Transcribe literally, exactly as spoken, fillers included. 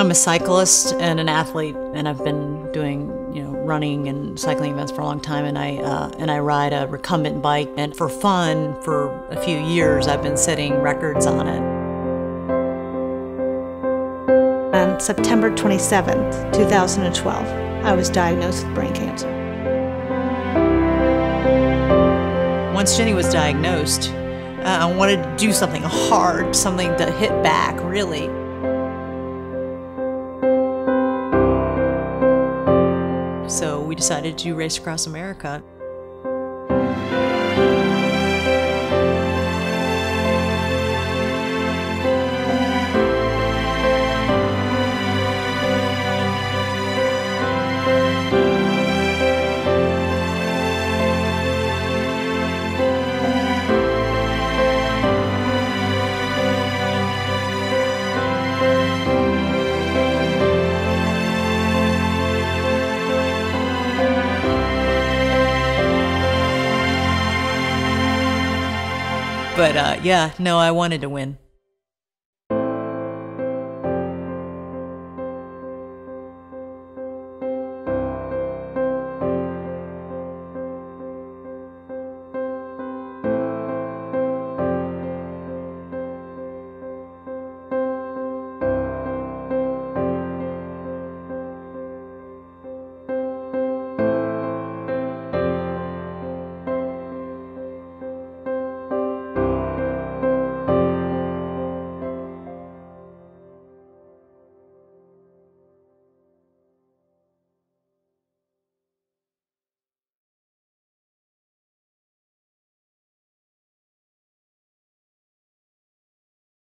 I'm a cyclist and an athlete, and I've been doing, you know, running and cycling events for a long time, and I uh, and I ride a recumbent bike. And for fun, for a few years, I've been setting records on it. On September twenty-seventh, two thousand twelve, I was diagnosed with brain cancer. Once Jenny was diagnosed, uh, I wanted to do something hard, something to hit back, really. So we decided to race across America. But uh, yeah, no, I wanted to win.